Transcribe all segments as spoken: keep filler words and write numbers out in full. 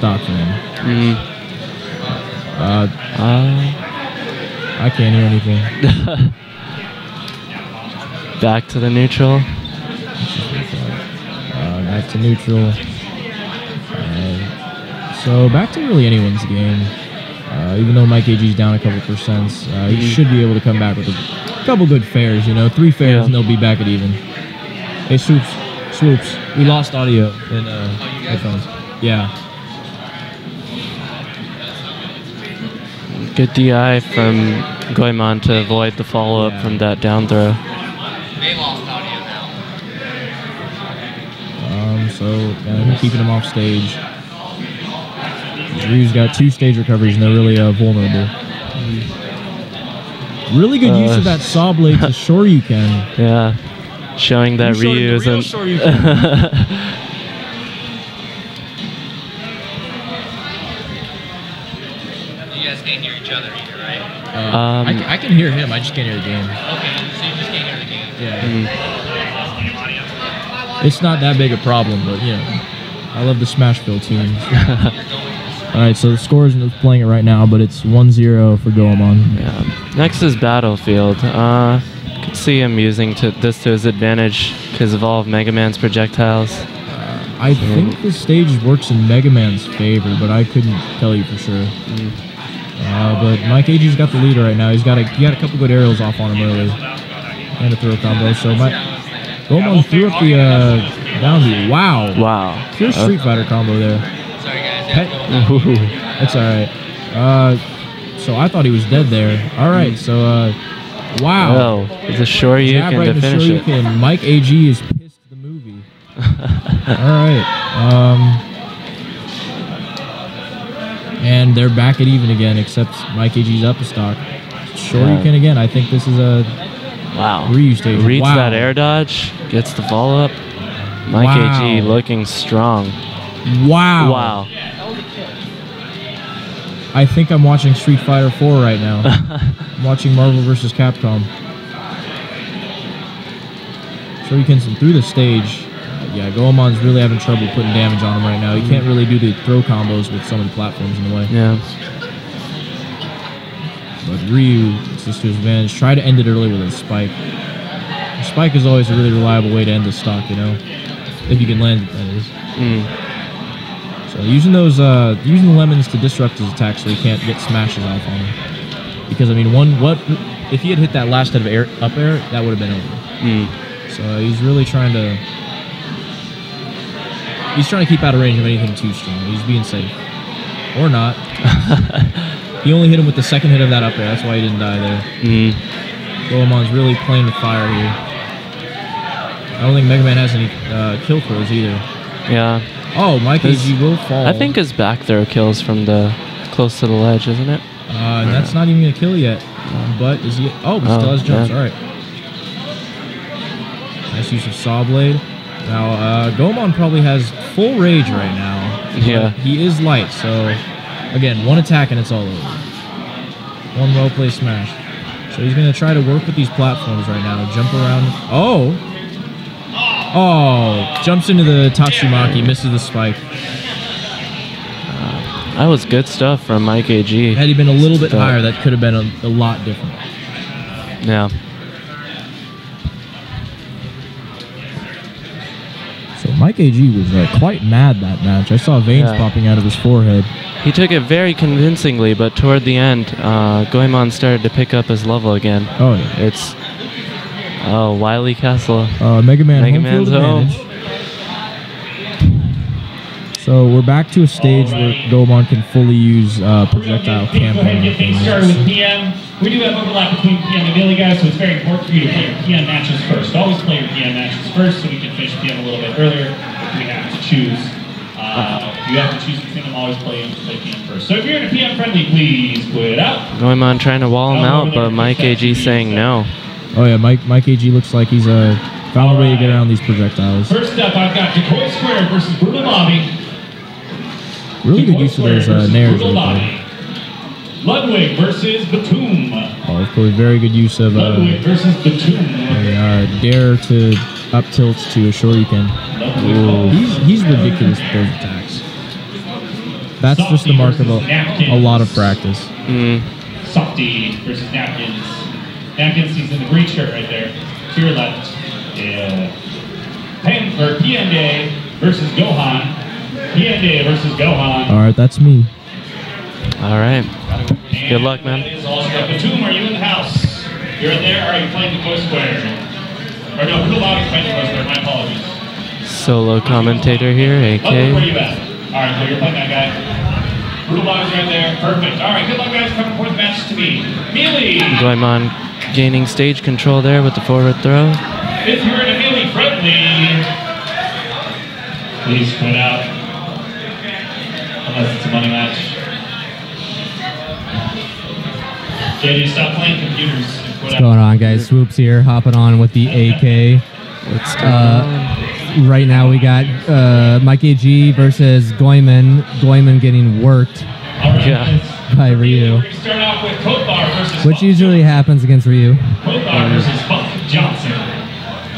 stock for him. Mm. Uh, uh, I can't hear anything. Back to the neutral. Uh, back to neutral. Uh, so back to really anyone's game. Uh, even though Mike A G's down a couple percents, uh, he mm. should be able to come back with a couple good fares. You know, three fares yeah. and they'll be back at even. Hey, Swoops, Swoops, we lost audio in uh, headphones. Yeah. Good D I from Goemon to avoid the follow-up yeah. from that down throw. They lost audio now. Um, so, yeah, keeping him off stage. Ryu's got two stage recoveries, and they're really uh, vulnerable. Really good uh, use of that saw blade to Shoryuken. Yeah. Showing that Ryu the isn't... Shoryuken. Um, I, can, I can hear him, I just can't hear the game. Okay, so you just can't hear the game. Yeah. Mm. It's not that big a problem, but you know, I love the Smashville teams. Alright, so the score isn't playing it right now, but it's one zero for Goemon. Yeah. Next is Battlefield. Uh, I could see him using to, this to his advantage because of all of Mega Man's projectiles. Uh, I so. think this stage works in Mega Man's favor, but I couldn't tell you for sure. Mm. Uh, but Mike A G's got the leader right now. He's got a he got a couple good aerials off on him earlier, and a throw combo. So Mike Goemon threw up the uh, boundary. Wow! Wow! Pure Street Fighter combo there. Sorry guys. That's all right. Uh, so I thought he was dead there. All right. So uh, wow. Whoa. It's a Shoryuken right to finish it. Can. Mike A G is pissed the movie. All right. Um. And they're back at even again, except Mike A G's up a stock. Shoryuken again. I think this is a wow. Ryu stage. Reads wow. that air dodge, gets the follow up. Mike wow. A G looking strong. Wow. Wow. I think I'm watching Street Fighter four right now. I'm watching Marvel versus. Capcom. Shoryuken's through the stage. Yeah, Goemon's really having trouble putting damage on him right now. You can't really do the throw combos with so many platforms in the way. Yeah. But Ryu, it's just to his advantage. Try to end it early with a spike. A spike is always a really reliable way to end the stock, you know? If you can land it, that is. Mm. So using those, uh, using the lemons to disrupt his attack so he can't get smashes off on him. Because, I mean, one, what, if he had hit that last head of air, up air, that would have been over. Mm. So he's really trying to... He's trying to keep out of range of anything too strong. He's being safe. Or not. He only hit him with the second hit of that up there. That's why he didn't die there. Mm. Goemon's really playing with fire here. I don't think Mega Man has any uh, kill throws either. Yeah. Oh, Mike A G will fall. I think his back throw kills from the close to the ledge, isn't it? Uh, yeah. That's not even going to kill yet. Um, but is he... Oh, he still oh, has jumps. Yeah. All right. Nice use of saw blade. Now, uh, Goemon probably has full rage right now. Yeah. He is light, so, again, one attack and it's all over. One well-placed smash. So he's going to try to work with these platforms right now. Jump around. Oh! Oh! Jumps into the Tatsumaki, misses the spike. Uh, that was good stuff from Mike A G. Had he been a little bit but, higher, that could have been a, a lot different. Yeah. Mike A G was uh, quite mad that match. I saw veins yeah. popping out of his forehead. He took it very convincingly, but toward the end, uh, Goemon started to pick up his level again. Oh, yeah. It's... Oh, Wily Castle. Uh, Mega Man Mega Man's home. So we're back to a stage right. where Goemon can fully use uh, projectile campaign. Things started with P M. We do have overlap between P M and Melee guys, so it's very important for you to play your P M matches first. Always play your P M matches first, so we can finish P M a little bit earlier. If we have to choose. Uh, you have to choose between them. Always play and play P M first. So if you're in a P M friendly, please quit out. Goemon trying to wall him out, out but Mike A G saying no. Oh yeah, Mike Mike A G looks like he's uh, found a way to get around these projectiles. First up, I've got Decoy Square versus Bruno Lobby. Really good use of those uh, nairs. Ludwig versus Batum. Oh, of course, very good use of uh, versus Batum. A, uh, dare to up tilt to a Shoryuken. He's, he's ridiculous with those attacks. That's Softy just the mark of a, a lot of practice. Mm. Softy versus Napkins. Napkins, he's in the green shirt right there. To your left. Yeah. P M, or P M Day versus Gohan. P M Day versus Gohan. All right, that's me. All right. And good luck, man. That is all stuff. Batum, are you in the house? You're in there, or are you playing Decoy Square? Or no, Bruno Lobby's playing Decoy Square. My apologies. Solo commentator here, A K. Ludwig, where you at? All right, so you're playing that guy. Brutal Bob's right there. Perfect. All right, good luck, guys. Coming fourth match to me. Melee. Goemon gaining stage control there with the forward throw. If you're in a Melee friendly, please put out. Unless it's a money match. J J, stop playing computers. What's going on, guys? Swoops here, hopping on with the A K. What's going on? Right now we got uh, Mike A G versus Goemon. Goemon getting worked right, yeah. by Ryu. We're start off with versus Which Buck usually Johnson. happens against Ryu. Um, versus Buck Johnson.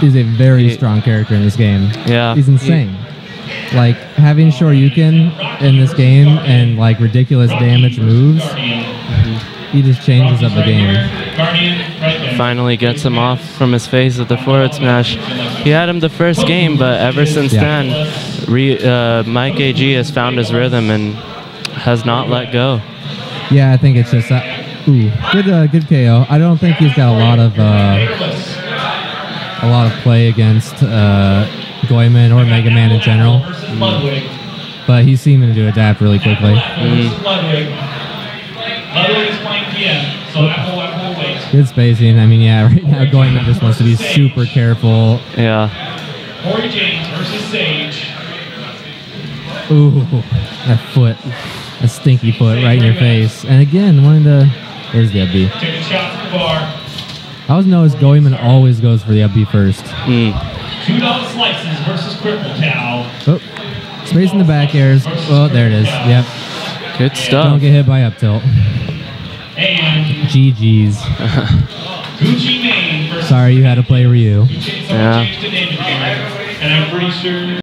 He's a very he, strong character in this game. Yeah, he's insane. He, like having Shoryuken in this game and like ridiculous Rocky damage moves. He just changes up the game. Finally gets him off from his face with the forward smash. He had him the first game, but ever since yeah. then, Re, uh, Mike A G has found his rhythm and has not let go. Yeah, I think it's just that. Ooh, good, uh, good K O. I don't think he's got a lot of uh, a lot of play against uh, Goemon or Mega Man in general. Mm. But he's seeming to adapt really quickly. Mm. It's spacing. I mean, yeah, right now Goemon just wants to be Sage. super careful. Yeah. Corey James versus Sage. Ooh, that foot. That stinky foot Sage right in your face. And again, wanting to... Where's the up B? Taking shots at the bar. I always notice Goemon always goes for the up B first. Mm. Two dollar slices versus cripple cow. Oh, space in the back airs. Oh, there it is. Yep. Good stuff. Don't get hit by up tilt. And G G's. Sorry you had to play Ryu. Yeah. And I'm pretty sure